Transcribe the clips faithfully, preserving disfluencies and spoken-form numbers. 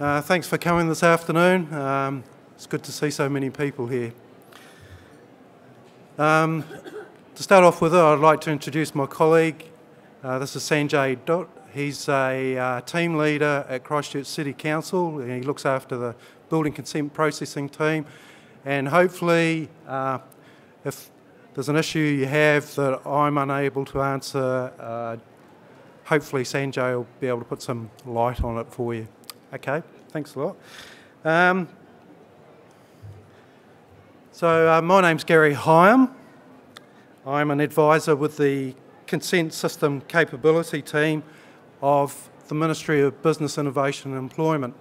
Uh, thanks for coming this afternoon. Um, it's good to see so many people here. Um, to start off with, I'd like to introduce my colleague. Uh, this is Sanjay Dutt. He's a uh, team leader at Christchurch City Council, and he looks after the building consent processing team. And hopefully, uh, if there's an issue you have that I'm unable to answer, uh, hopefully Sanjay will be able to put some light on it for you. Okay, thanks a lot. Um, so uh, my name's Gary Hyam. I'm an advisor with the Consent System Capability Team of the Ministry of Business, Innovation and Employment.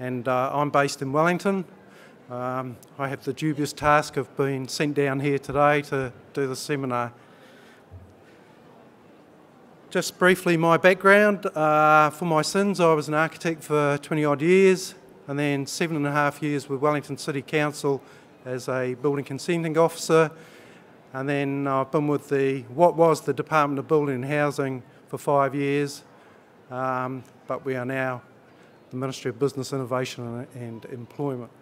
And uh, I'm based in Wellington. Um, I have the dubious task of being sent down here today to do the seminar. Just briefly, my background, uh, for my sins, I was an architect for twenty odd years and then seven and a half years with Wellington City Council as a building consenting officer, and then I've been with the, what was the Department of Building and Housing for five years, um, but we are now the Ministry of Business, Innovation and Employment.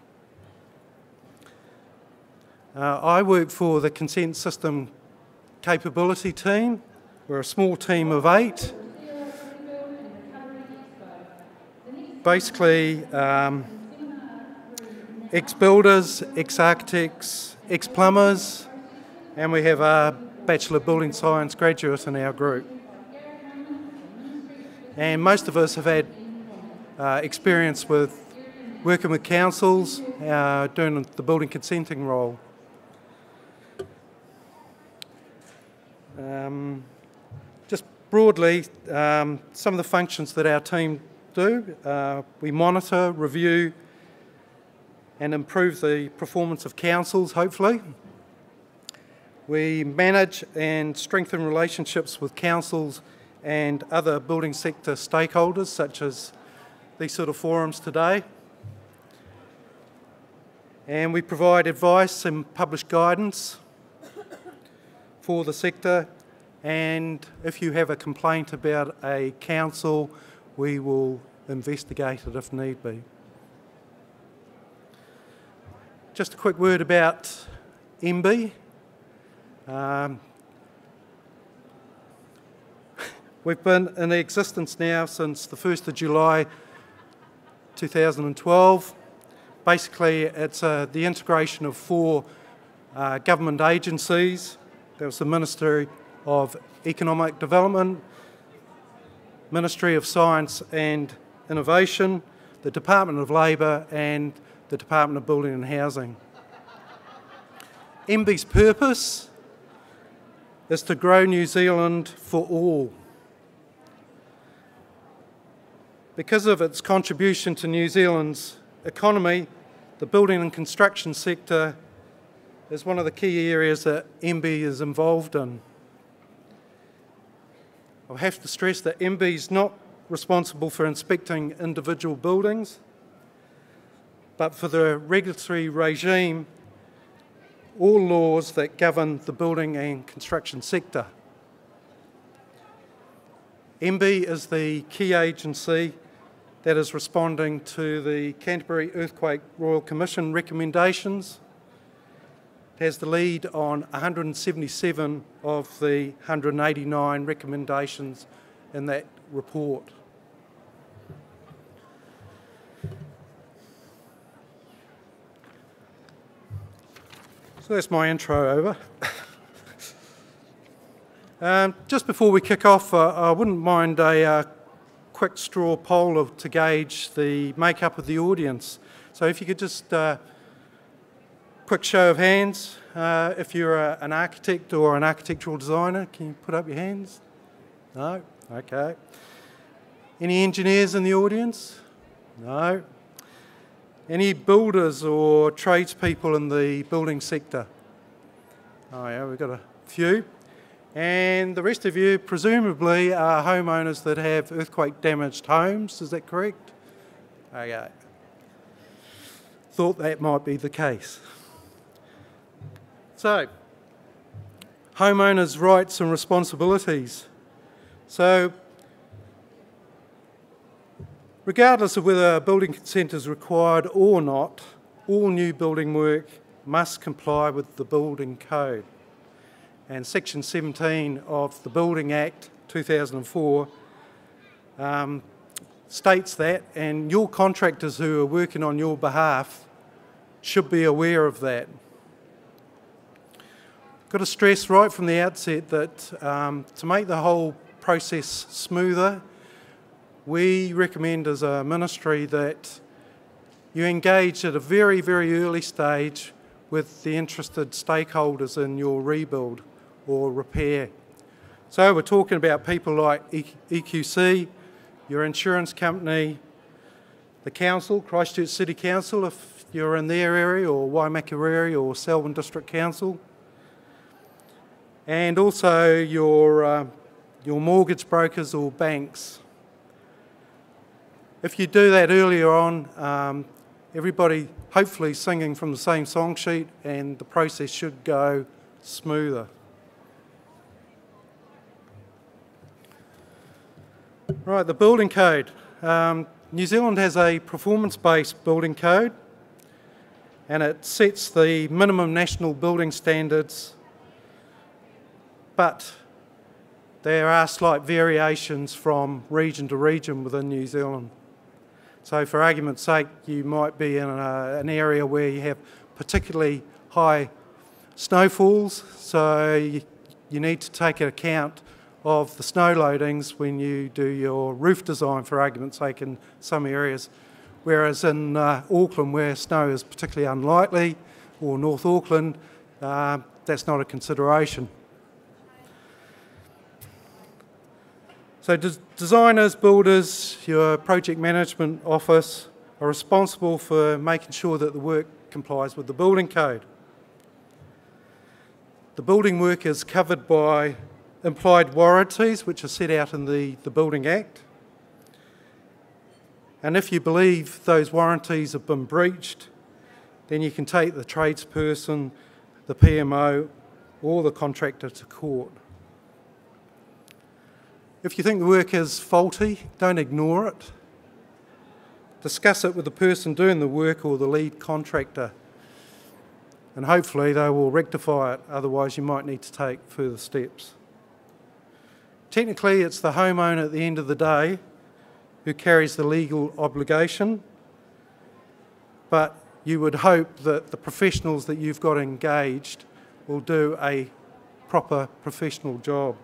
Uh, I work for the Consent System Capability Team. We're a small team of eight. Basically, um, ex-builders, ex-architects, ex-plumbers, and we have a Bachelor of Building Science graduate in our group. And most of us have had uh, experience with working with councils, uh, doing the building consenting role. Um, Just broadly, um, some of the functions that our team do, uh, we monitor, review and improve the performance of councils, hopefully. We manage and strengthen relationships with councils and other building sector stakeholders, such as these sort of forums today. And we provide advice and publish guidance for the sector. And if you have a complaint about a council, we will investigate it if need be. Just a quick word about M B. Um, we've been in existence now since the first of July two thousand twelve. Basically, it's uh, the integration of four uh, government agencies. There was the Ministry of Economic Development, Ministry of Science and Innovation, the Department of Labour and the Department of Building and Housing. M B's purpose is to grow New Zealand for all. Because of its contribution to New Zealand's economy, the building and construction sector is one of the key areas that M B is involved in. I have to stress that M B is not responsible for inspecting individual buildings, but for the regulatory regime, all laws that govern the building and construction sector. M B is the key agency that is responding to the Canterbury Earthquake Royal Commission recommendations. It has the lead on one hundred seventy-seven of the one hundred eighty-nine recommendations in that report. So that's my intro over. um, just before we kick off, uh, I wouldn't mind a uh, quick straw poll of, to gauge the makeup of the audience. So if you could just uh, quick show of hands. Uh, if you're a, an architect or an architectural designer, can you put up your hands? No? Okay. Any engineers in the audience? No. Any builders or tradespeople in the building sector? Oh yeah, we've got a few. And the rest of you presumably are homeowners that have earthquake damaged homes, is that correct? Okay. Thought that might be the case. So, homeowners' rights and responsibilities. So, Regardless of whether a building consent is required or not, all new building work must comply with the Building Code. And Section seventeen of the Building Act two thousand and four um, states that, and your contractors who are working on your behalf should be aware of that. I've got to stress right from the outset that um, to make the whole process smoother, we recommend as a ministry that you engage at a very, very early stage with the interested stakeholders in your rebuild or repair. So we're talking about people like E Q C, your insurance company, the council, Christchurch City Council if you're in their area, or Waimakariri or Selwyn District Council, and also your, uh, your mortgage brokers or banks. If you do that earlier on, um, everybody hopefully singing from the same song sheet, and the process should go smoother. Right, the building code. Um, New Zealand has a performance-based building code, and it sets the minimum national building standards, but there are slight variations from region to region within New Zealand. So for argument's sake, you might be in a, an area where you have particularly high snowfalls, so you, you need to take account of the snow loadings when you do your roof design, for argument's sake, in some areas. Whereas in uh, Auckland, where snow is particularly unlikely, or North Auckland, uh, that's not a consideration. So des designers, builders, your project management office are responsible for making sure that the work complies with the building code. The building work is covered by implied warranties, which are set out in the, the Building Act. And if you believe those warranties have been breached, then you can take the tradesperson, the P M O, or the contractor to court. If you think the work is faulty, don't ignore it. Discuss it with the person doing the work or the lead contractor, and hopefully they will rectify it, otherwise you might need to take further steps. Technically, it's the homeowner at the end of the day who carries the legal obligation, but you would hope that the professionals that you've got engaged will do a proper professional job.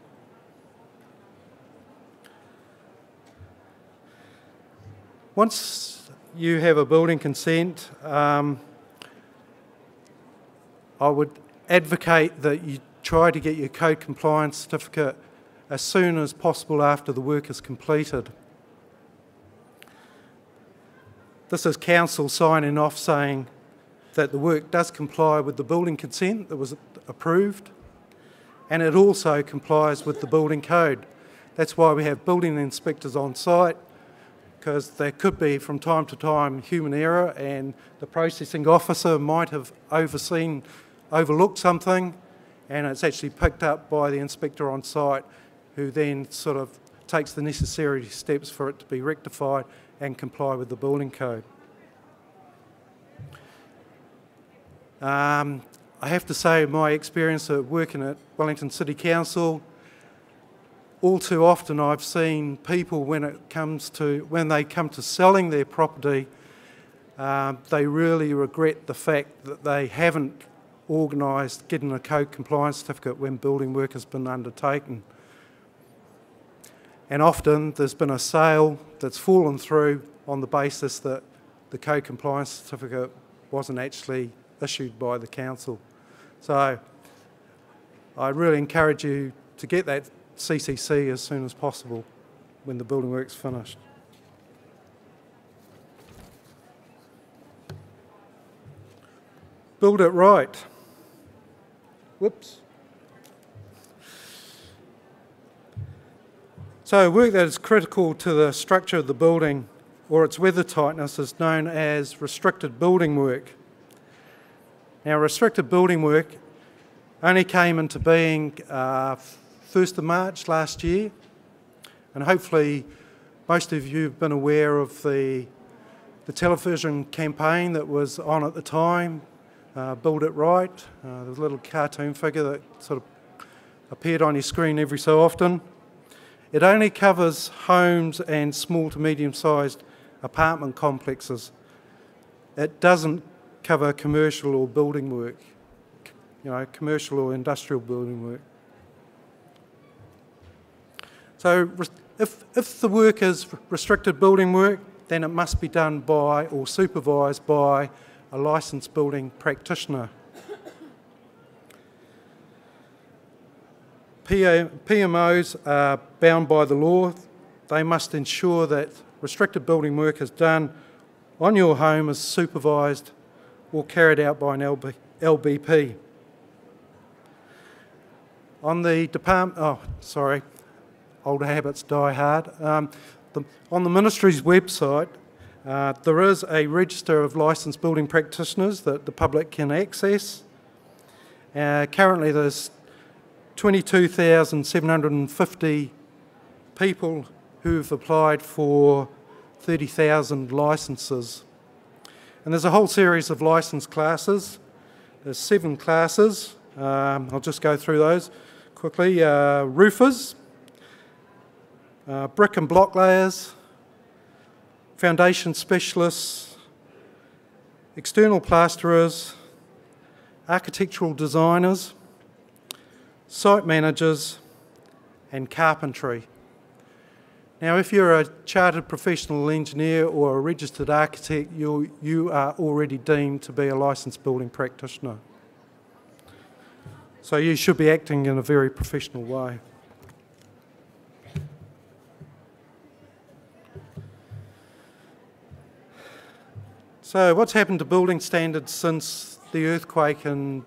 Once you have a building consent, um, I would advocate that you try to get your code compliance certificate as soon as possible after the work is completed. This is council signing off saying that the work does comply with the building consent that was approved, and it also complies with the building code. That's why we have building inspectors on site, because there could be from time to time human error, and the processing officer might have overseen, overlooked something, and it's actually picked up by the inspector on site, who then sort of takes the necessary steps for it to be rectified and comply with the building code. Um, I have to say, my experience of working at Wellington City Council, all too often I've seen people when it comes to, when they come to selling their property, um, they really regret the fact that they haven't organised getting a code compliance certificate when building work has been undertaken. And often there's been a sale that's fallen through on the basis that the code compliance certificate wasn't actually issued by the council. So I really encourage you to get that C C C as soon as possible when the building work's finished. Build it right. Whoops. So work that is critical to the structure of the building or its weather tightness is known as restricted building work. Now, restricted building work only came into being uh, first of March last year, and hopefully Most of you have been aware of the, the television campaign that was on at the time, uh, Build It Right. Uh, there was a little cartoon figure that sort of appeared on your screen every so often. It only covers homes and small to medium-sized apartment complexes. It doesn't cover commercial or building work, you know, commercial or industrial building work. So if, if the work is restricted building work, then it must be done by or supervised by a licensed building practitioner. P M Os are bound by the law. They must ensure that restricted building work is done on your home is supervised or carried out by an L B P. On the department, oh, sorry, old habits die hard. Um, the, on the Ministry's website, uh, there is a register of licensed building practitioners that the public can access. Uh, currently, there's twenty-two thousand seven hundred and fifty people who've applied for thirty thousand licences. And there's a whole series of licence classes. There's seven classes. Um, I'll just go through those quickly. Uh, roofers, uh, brick and block layers, foundation specialists, external plasterers, architectural designers, site managers, and carpentry. Now, if you're a chartered professional engineer or a registered architect, you, you are already deemed to be a licensed building practitioner. So you should be acting in a very professional way. So what's happened to building standards since the earthquake in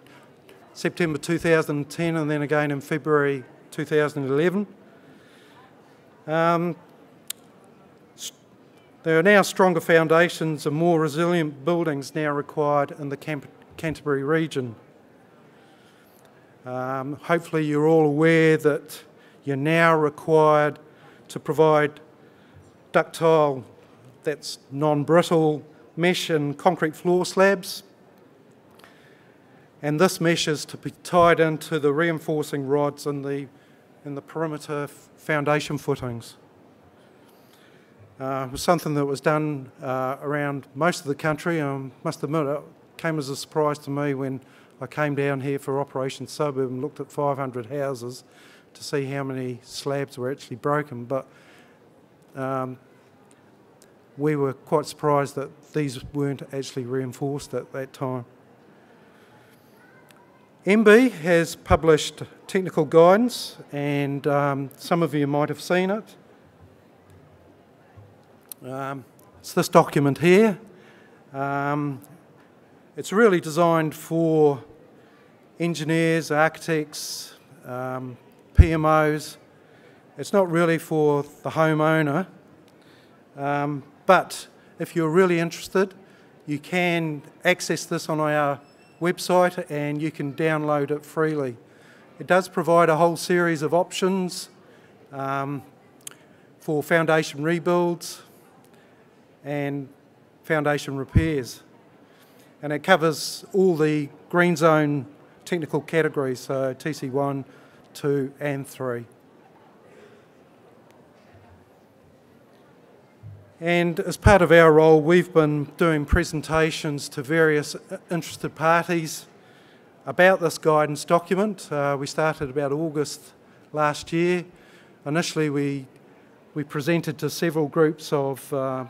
September two thousand ten and then again in February two thousand eleven? Um, there are now stronger foundations and more resilient buildings now required in the Camp Canterbury region. Um, hopefully you're all aware that you're now required to provide ductile, that's non-brittle, mesh and concrete floor slabs. And this mesh is to be tied into the reinforcing rods in the in the perimeter foundation footings. Uh, it was something that was done uh, around most of the country, and I must admit it came as a surprise to me when I came down here for Operation Suburb and looked at five hundred houses to see how many slabs were actually broken, but um, we were quite surprised that these weren't actually reinforced at that time. M B has published technical guidance, and um, some of you might have seen it. Um, it's this document here. Um, it's really designed for engineers, architects, um, P M Os. It's not really for the homeowner, um, but if you're really interested, you can access this on our website and you can download it freely. It does provide a whole series of options um, for foundation rebuilds and foundation repairs. And it covers all the green zone technical categories, so T C one, two and three. And as part of our role, we've been doing presentations to various interested parties about this guidance document. Uh, we started about August last year. Initially, we, we presented to several groups of uh,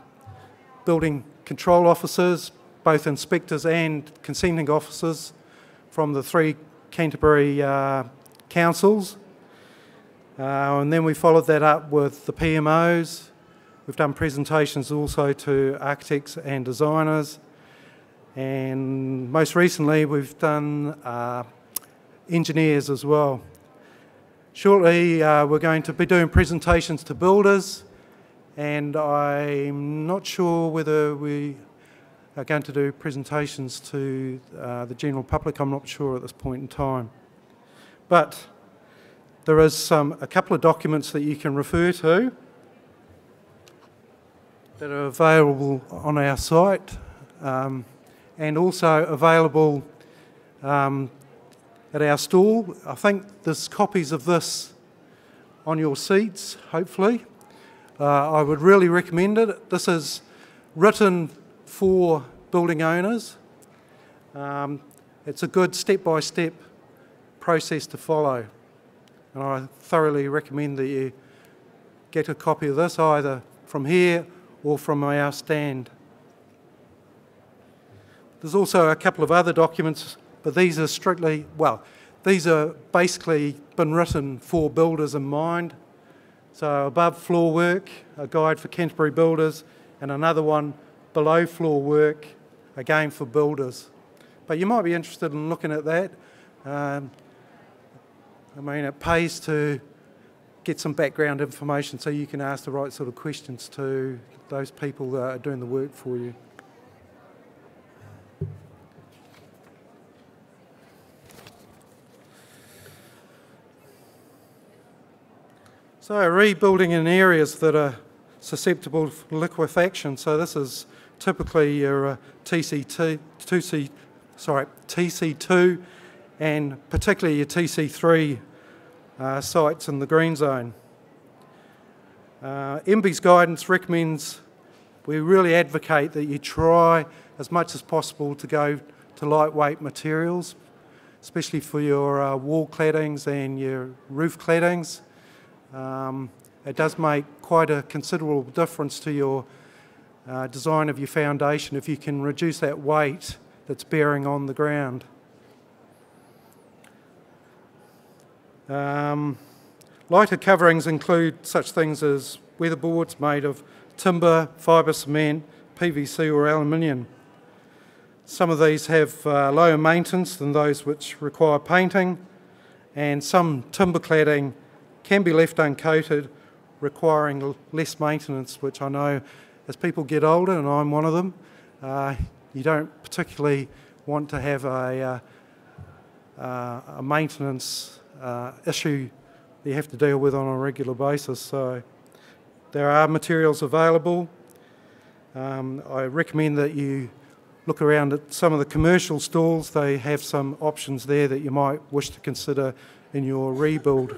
building control officers, both inspectors and consenting officers from the three Canterbury uh, councils. Uh, and then we followed that up with the P M Os. We've done presentations also to architects and designers, and most recently we've done uh, engineers as well. Shortly uh, we're going to be doing presentations to builders, and I'm not sure whether we are going to do presentations to uh, the general public. I'm not sure at this point in time. But there is um, a couple of documents that you can refer to. that are available on our site, um, and also available um, at our stall. I think there's copies of this on your seats, hopefully. Uh, I would really recommend it. This is written for building owners. Um, it's a good step-by-step process to follow, and I thoroughly recommend that you get a copy of this either from here or from our stand. There's also a couple of other documents, but these are strictly, well, these are basically been written for builders in mind. So above floor work, a guide for Canterbury builders, and another one below floor work, again for builders. But you might be interested in looking at that. Um, I mean, it pays to get some background information so you can ask the right sort of questions to those people that are doing the work for you. So rebuilding in areas that are susceptible to liquefaction. So this is typically your T C two, sorry, T C two and particularly your T C three uh, sites in the green zone. Uh, M B's guidance recommends, we really advocate that you try as much as possible to go to lightweight materials, especially for your uh, wall claddings and your roof claddings. Um, it does make quite a considerable difference to your uh, design of your foundation if you can reduce that weight that's bearing on the ground. Um, lighter coverings include such things as weatherboards made of timber, fibre cement, P V C or aluminium. Some of these have uh, lower maintenance than those which require painting, and some timber cladding can be left uncoated, requiring less maintenance, which I know as people get older, and I'm one of them, uh, you don't particularly want to have a, uh, uh, a maintenance uh, issue that you have to deal with on a regular basis. So there are materials available. Um, I recommend that you look around at some of the commercial stalls. They have some options there that you might wish to consider in your rebuild.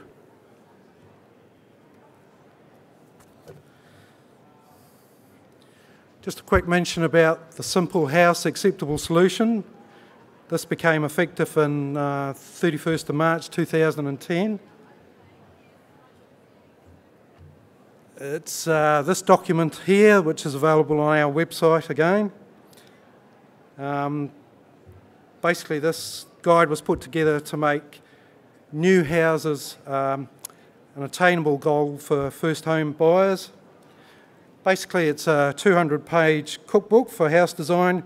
Just a quick mention about the Simple House Acceptable Solution. This became effective in uh, thirty-first of March two thousand ten. It's uh, this document here, which is available on our website again. Um, basically, this guide was put together to make new houses um, an attainable goal for first home buyers. Basically, it's a two hundred page cookbook for house design,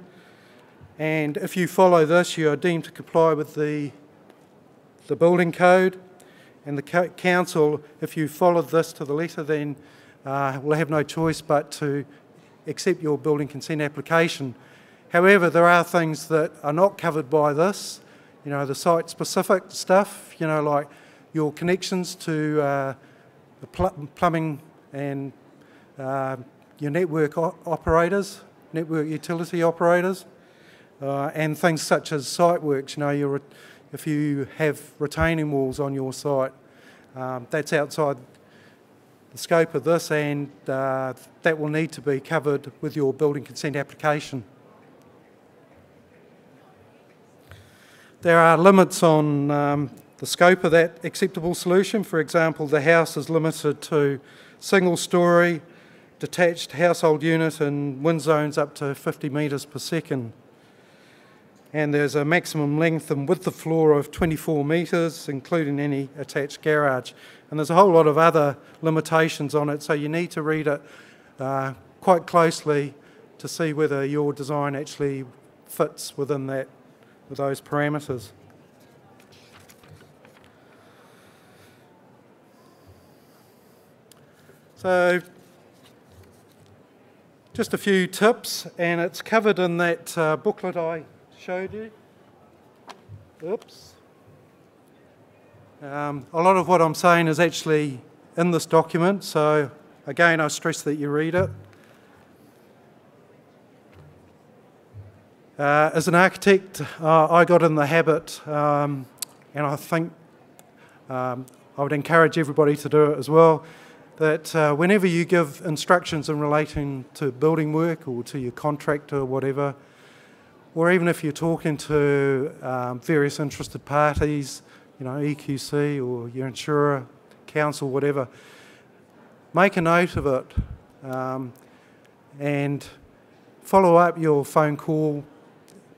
and if you follow this, you are deemed to comply with the, the Building Code, and the council, if you followed this to the letter, then uh, will have no choice but to accept your building consent application. However, there are things that are not covered by this, you know, the site-specific stuff, you know, like your connections to uh, the pl plumbing and Uh, your network operators, network utility operators, uh, and things such as site works. You know, your, if you have retaining walls on your site, um, that's outside the scope of this, and uh, that will need to be covered with your building consent application. There are limits on um, the scope of that acceptable solution. For example, the house is limited to single-storey, detached household unit in wind zones up to fifty metres per second. And there's a maximum length and width of floor of twenty-four metres, including any attached garage. And there's a whole lot of other limitations on it, so you need to read it uh, quite closely to see whether your design actually fits within that, with those parameters. So, just a few tips, and it's covered in that uh, booklet I showed you. Oops. Um, a lot of what I'm saying is actually in this document, so again I stress that you read it. Uh, as an architect, uh, I got in the habit, um, and I think um, I would encourage everybody to do it as well, that uh, whenever you give instructions in relating to building work or to your contractor or whatever, or even if you're talking to um, various interested parties, you know, E Q C or your insurer, council, whatever, make a note of it um, and follow up your phone call,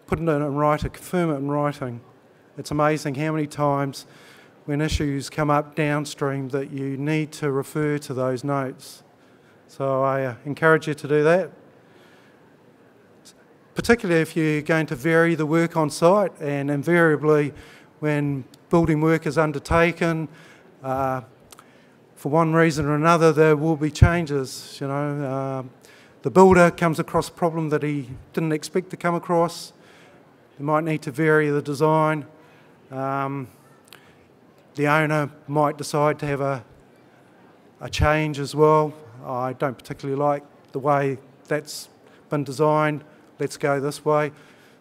put it in writing, confirm it in writing. It's amazing how many times when issues come up downstream that you need to refer to those notes. So I uh, encourage you to do that. Particularly if you're going to vary the work on site, and invariably when building work is undertaken, uh, for one reason or another there will be changes. You know, uh, the builder comes across a problem that he didn't expect to come across. You might need to vary the design. Um, The owner might decide to have a, a change as well. I don't particularly like the way that's been designed. Let's go this way.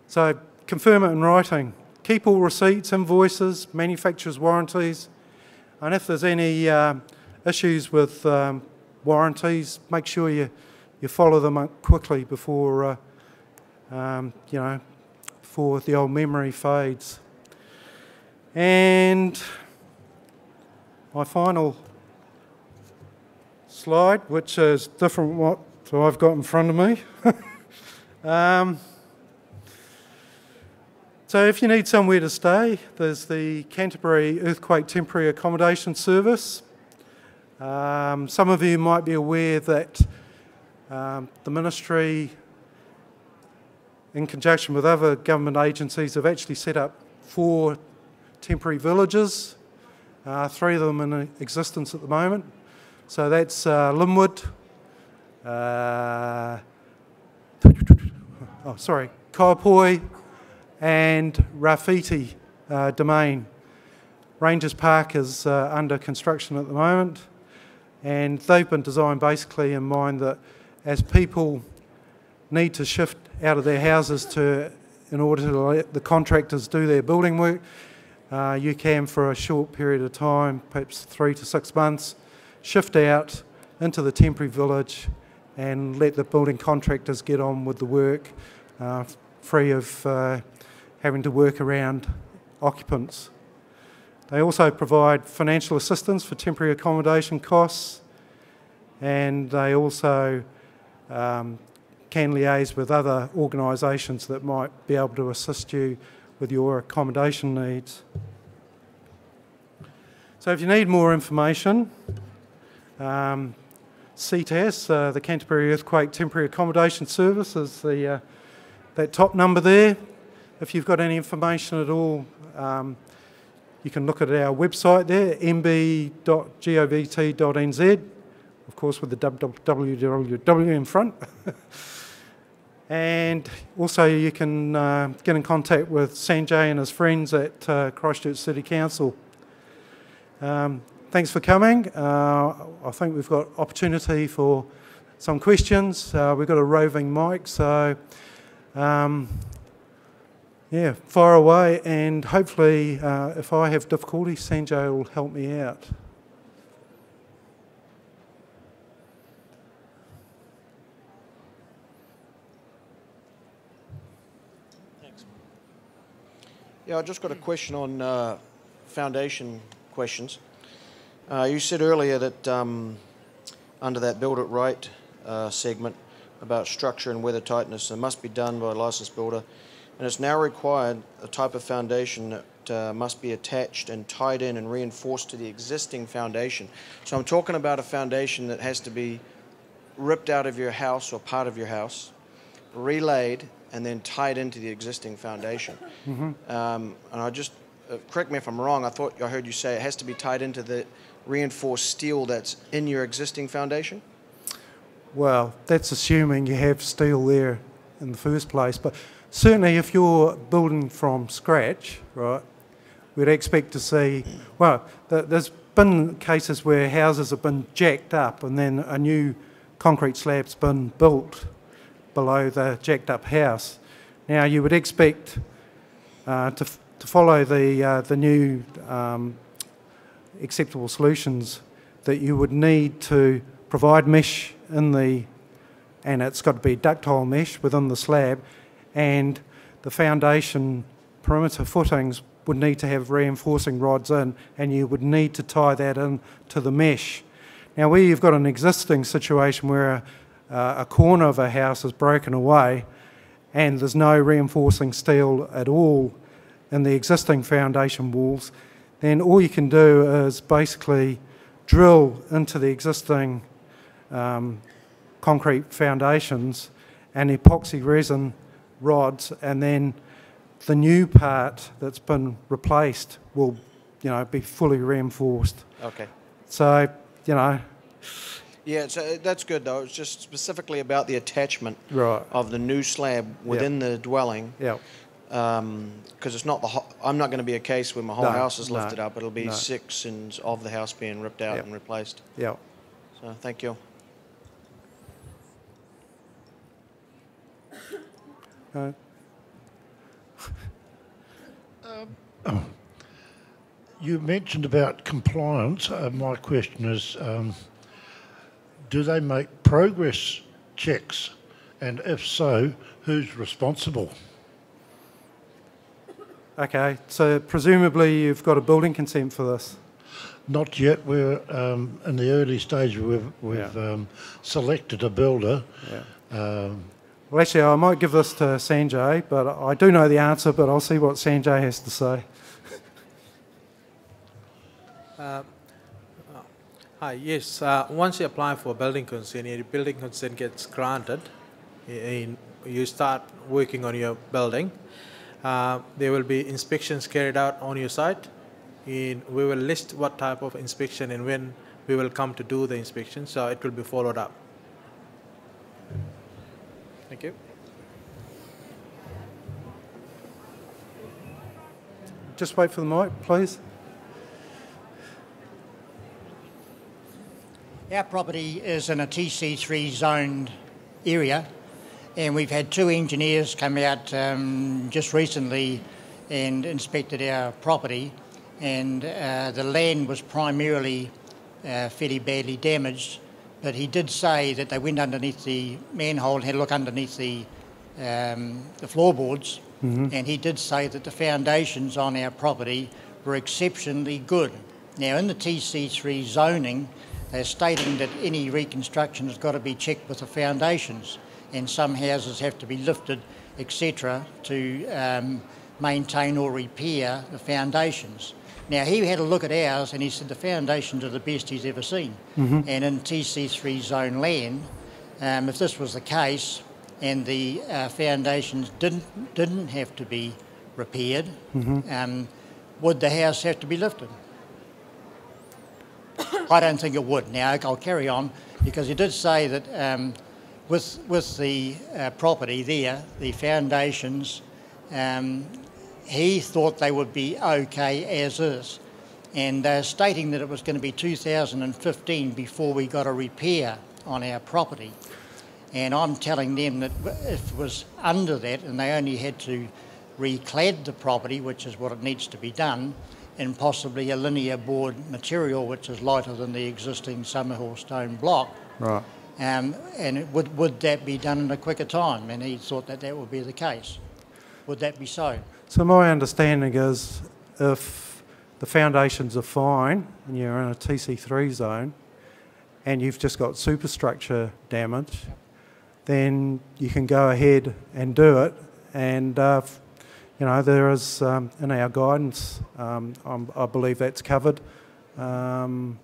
So confirm it in writing. Keep all receipts, invoices, manufacturer's warranties. And if there's any um, issues with um, warranties, make sure you, you follow them up quickly before, uh, um, you know, before the old memory fades. And my final slide, which is different what I've got in front of me. um, so if you need somewhere to stay, there's the Canterbury Earthquake Temporary Accommodation Service. Um, some of you might be aware that um, the Ministry, in conjunction with other government agencies, have actually set up four temporary villages. Uh, three of them in existence at the moment. So that's uh, Linwood, uh, oh, sorry, Kaiapoi and Rafiti uh, Domain. Rangers Park is uh, under construction at the moment, and they've been designed basically in mind that as people need to shift out of their houses to, in order to let the contractors do their building work, Uh, you can, for a short period of time, perhaps three to six months, shift out into the temporary village and let the building contractors get on with the work, uh, free of uh, having to work around occupants. They also provide financial assistance for temporary accommodation costs, and they also um, can liaise with other organisations that might be able to assist you with your accommodation needs. So if you need more information, um, C T S, uh, the Canterbury Earthquake Temporary Accommodation Service, is the, uh, that top number there. If you've got any information at all, um, you can look at our website there, m b dot govt dot n z, of course with the w w w in front. And also you can uh, get in contact with Sanjay and his friends at uh, Christchurch City Council. Um, thanks for coming. Uh, I think we've got opportunity for some questions. Uh, we've got a roving mic, so um, yeah, fire away. And hopefully uh, if I have difficulty, Sanjay will help me out. Yeah, I just got a question on uh, foundation questions. Uh, you said earlier that um, under that Build It Right uh, segment about structure and weather tightness, it must be done by a licensed builder, and it's now required a type of foundation that uh, must be attached and tied in and reinforced to the existing foundation. So I'm talking about a foundation that has to be ripped out of your house or part of your house, relaid, and then tied into the existing foundation. Mm-hmm. um, and I just, uh, correct me if I'm wrong, I thought I heard you say it has to be tied into the reinforced steel that's in your existing foundation? Well, that's assuming you have steel there in the first place, but certainly if you're building from scratch, right, we'd expect to see, well, th there's been cases where houses have been jacked up and then a new concrete slab's been built below the jacked up house. Now, you would expect uh, to, f to follow the, uh, the new um, acceptable solutions that you would need to provide mesh in the, and it's got to be ductile mesh within the slab, and the foundation perimeter footings would need to have reinforcing rods in, and you would need to tie that in to the mesh. Now, where you've got an existing situation where a, a corner of a house is broken away and there's no reinforcing steel at all in the existing foundation walls, then all you can do is basically drill into the existing um, concrete foundations and epoxy resin rods, and then the new part that's been replaced will, you know, be fully reinforced. Okay. So, you know. Yeah, so that's good though. It's just specifically about the attachment right. of the new slab within yep. the dwelling. Yeah. Um, because it's not the ho I'm not going to be a case where my whole no, house is lifted no, up. It'll be no. sections of the house being ripped out yep. and replaced. Yeah. So thank you. Uh, Um, you mentioned about compliance. Uh, my question is, um, do they make progress checks? And if so, who's responsible? Okay, so presumably you've got a building consent for this? Not yet. We're um, in the early stage. We've, we've yeah. um, selected a builder. Yeah. Um, Well, actually, I might give this to Sanjay, but I do know the answer, but I'll see what Sanjay has to say. uh, hi, yes. Uh, once you apply for building consent, your building consent gets granted. In, you start working on your building. Uh, there will be inspections carried out on your site. In, we will list what type of inspection and when we will come to do the inspection, so it will be followed up. Thank you. Just wait for the mic, please. Our property is in a T C three zoned area, and we've had two engineers come out um, just recently and inspected our property, and uh, the land was primarily uh, fairly badly damaged. But he did say that they went underneath the manhole and had a look underneath the, um, the floorboards, mm-hmm. and he did say that the foundations on our property were exceptionally good. Now, in the T C three zoning, they're stating that any reconstruction has got to be checked with the foundations, and some houses have to be lifted, et cetera, to um, maintain or repair the foundations. Now, he had a look at ours and he said the foundations are the best he's ever seen. Mm-hmm. And in T C three zone land, um, if this was the case and the uh, foundations didn't, didn't have to be repaired, mm-hmm. um, would the house have to be lifted? I don't think it would. Now, I'll carry on, because he did say that um, with, with the uh, property there, the foundations, um, he thought they would be okay as is, and they're stating that it was going to be two thousand fifteen before we got a repair on our property. And I'm telling them that if it was under that and they only had to reclad the property, which is what it needs to be done, and possibly a linear board material which is lighter than the existing Summerhill stone block, right. um, and would, would that be done in a quicker time? And he thought that that would be the case. Would that be so? So my understanding is if the foundations are fine and you're in a T C three zone and you've just got superstructure damage, then you can go ahead and do it. And, uh, you know, there is, um, in our guidance, um, I'm, I believe that's covered. Um,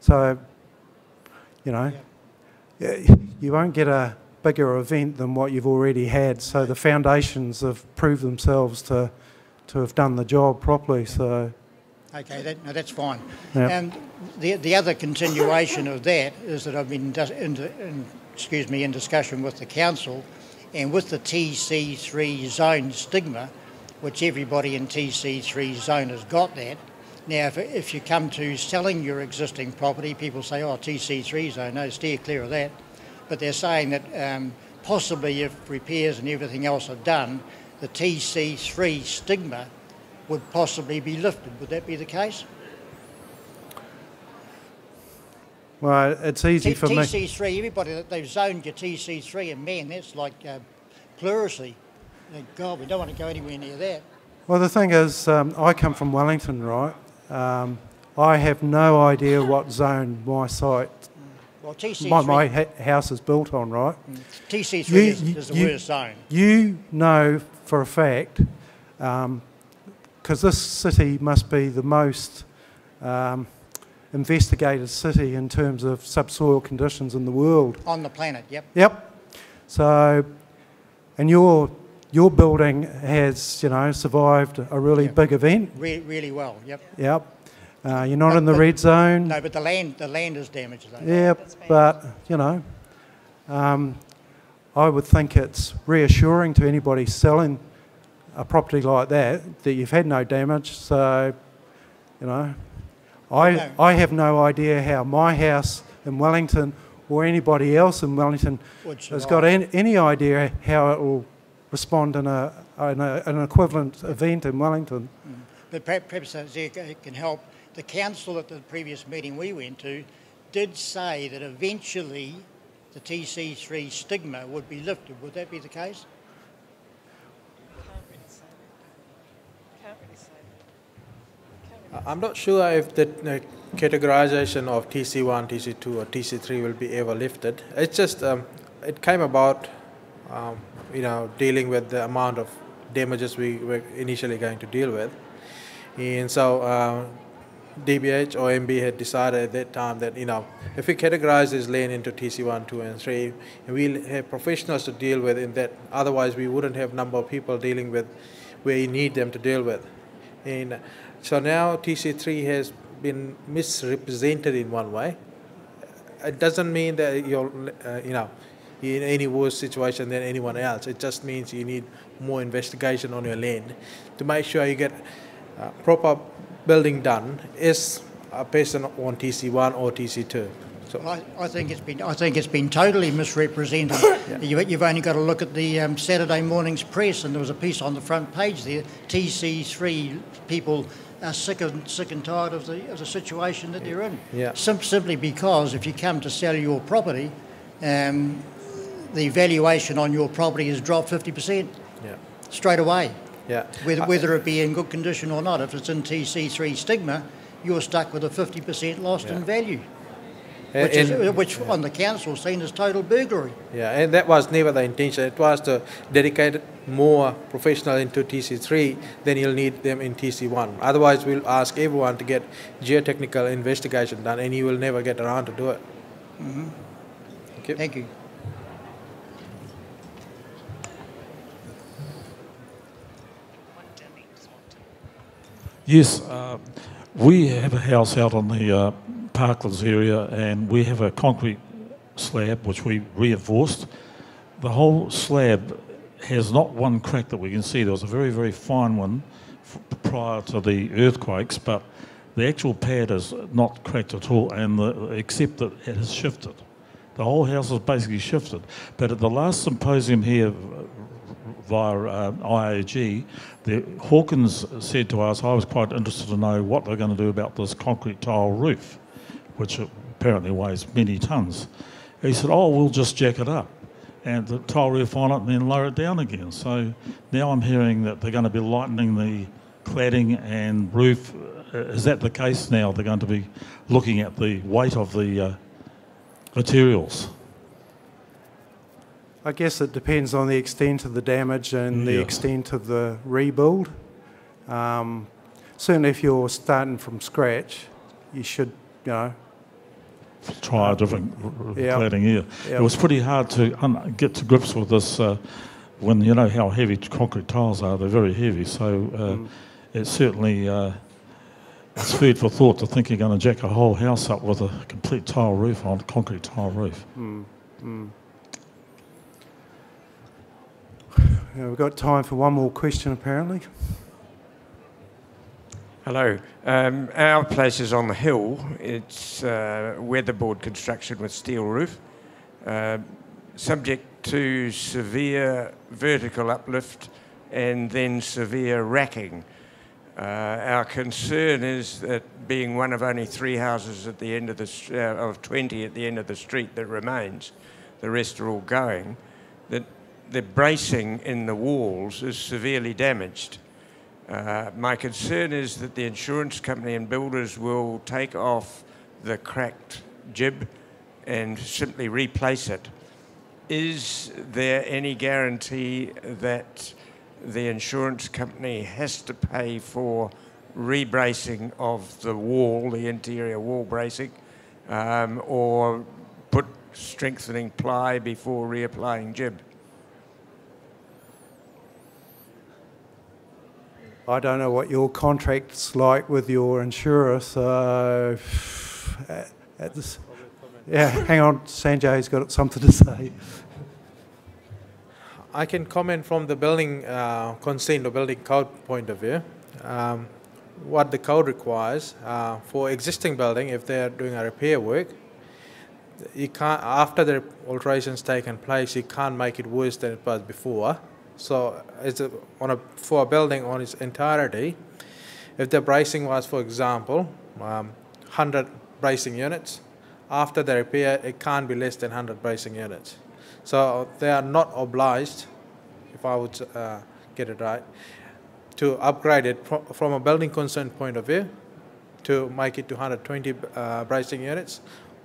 so, you know, yeah. you won't get a bigger event than what you've already had, so the foundations have proved themselves to to have done the job properly. So, okay, that, no, that's fine. Yep. And the the other continuation of that is that I've been in, in excuse me in discussion with the council, and with the T C three zone stigma, which everybody in T C three zone has got that. Now, if if you come to selling your existing property, people say, "Oh, T C three zone, no, steer clear of that." But they're saying that um, possibly if repairs and everything else are done, the T C three stigma would possibly be lifted. Would that be the case? Well, it's easy T for me. T C three, everybody, they've zoned your T C three, and man, that's like uh, pleurisy. Thank God, we don't want to go anywhere near that. Well, the thing is, um, I come from Wellington, right? Um, I have no idea what zone my site, well, T C three, my, my ha house is built on, right? T C three you, is, is the you, worst zone. You know for a fact, because um, this city must be the most um, investigated city in terms of subsoil conditions in the world. On the planet, yep. Yep. So, and your your building has, you know, survived a really yep. big event. Re really well, yep. Yep. Uh, you're not but in the, the red zone. No, but the land, the land is damaged, though. Yeah, but, you know, um, I would think it's reassuring to anybody selling a property like that, that you've had no damage, so, you know, I, no. I have no idea how my house in Wellington or anybody else in Wellington has got any, any idea how it will respond in, a, in a, an equivalent event in Wellington. Mm. But perhaps it can help. The council at the previous meeting we went to did say that eventually the T C three stigma would be lifted. Would that be the case? Can't really say that. Can't really say that. Really I'm not sure if the uh, categorisation of T C one, T C two or T C three will be ever lifted. It's just, um, it came about, um, you know, dealing with the amount of damages we were initially going to deal with. And so, uh, D B H or M B had decided at that time that, you know, if we categorise this land into T C one, two and three, and we'll have professionals to deal with in that, otherwise we wouldn't have number of people dealing with where you need them to deal with. And so now T C three has been misrepresented in one way. It doesn't mean that you're, uh, you know, in any worse situation than anyone else. It just means you need more investigation on your land to make sure you get uh, proper building done is a person on T C one or T C two. So I, I think it's been I think it's been totally misrepresented. Yeah. you, you've only got to look at the um, Saturday morning's press, and there was a piece on the front page there. T C three people are sick and sick and tired of the of the situation that yeah. they're in. Yeah. Sim simply because if you come to sell your property, um, the valuation on your property has dropped fifty percent. Yeah. Straight away. Yeah. Whether, whether it be in good condition or not, if it's in T C three stigma, you're stuck with a fifty percent loss yeah. in value, and, which, is, and, which yeah. on the council seen as total burglary. Yeah, and that was never the intention. It was to dedicate more professional into T C three than you'll need them in T C one. Otherwise, we'll ask everyone to get geotechnical investigation done, and you will never get around to do it. Mm-hmm. Thank you. Thank you. Yes, uh, we have a house out on the uh, Parklands area, and we have a concrete slab which we reinforced. The whole slab has not one crack that we can see. There was a very, very fine one f prior to the earthquakes, but the actual pad is not cracked at all, and the, except that it has shifted. The whole house has basically shifted. But at the last symposium here, via uh, I A G, the, Hawkins said to us, I was quite interested to know what they're going to do about this concrete tile roof, which apparently weighs many tonnes. He said, oh, we'll just jack it up and the tile roof on it and then lower it down again. So now I'm hearing that they're going to be lightening the cladding and roof. Is that the case now? They're going to be looking at the weight of the uh, materials? I guess it depends on the extent of the damage and yeah. the extent of the rebuild. Um, certainly if you're starting from scratch, you should, you know... Try a different yeah. cladding, yeah. yeah. It was pretty hard to get to grips with this uh, when you know how heavy concrete tiles are. They're very heavy, so uh, mm. it's certainly uh, it's food for thought to think you're going to jack a whole house up with a complete tile roof on a concrete tile roof. Mm. Mm. Yeah, we've got time for one more question, apparently. Hello. Um, our place is on the hill. It's uh, weatherboard construction with steel roof, uh, subject to severe vertical uplift and then severe racking. Uh, our concern is that being one of only three houses at the end of the uh, of twenty at the end of the street that remains, the rest are all going, that the bracing in the walls is severely damaged. Uh, my concern is that the insurance company and builders will take off the cracked jib and simply replace it. Is there any guarantee that the insurance company has to pay for rebracing of the wall, the interior wall bracing, um, or put strengthening ply before reapplying jib? I don't know what your contract's like with your insurer, so at this, yeah, hang on, Sanjay's got something to say. I can comment from the building uh, concern or building code point of view. Um, what the code requires uh, for existing building, if they're doing a repair work, you can't, after the alteration's taken place, you can't make it worse than it was before. So it's a, on a, for a building on its entirety, if the bracing was, for example, um, one hundred bracing units, after the repair, it can't be less than one hundred bracing units. So they are not obliged, if I would uh, get it right, to upgrade it pro from a building concern point of view to make it to one hundred twenty uh, bracing units.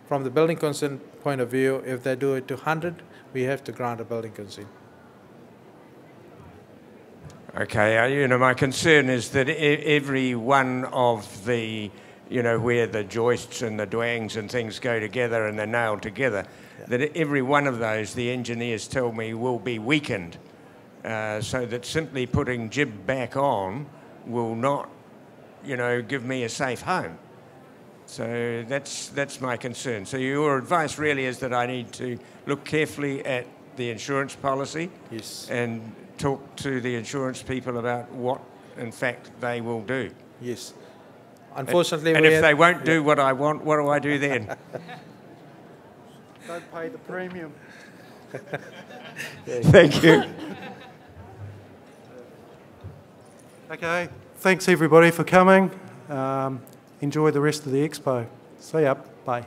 From the building concern point of view, if they do it to one hundred, we have to grant a building concern. Okay, uh, you know, my concern is that e every one of the, you know, where the joists and the dwangs and things go together and they're nailed together, that every one of those, the engineers tell me, will be weakened, uh, so that simply putting jib back on will not, you know, give me a safe home. So that's, that's my concern. So your advice really is that I need to look carefully at the insurance policy, yes, and talk to the insurance people about what, in fact, they will do. Yes. Unfortunately, and, and if they won't do, yeah, what I want, what do I do then? Don't pay the premium. Thank you. Okay, thanks everybody for coming. Um, enjoy the rest of the expo. See ya. Bye.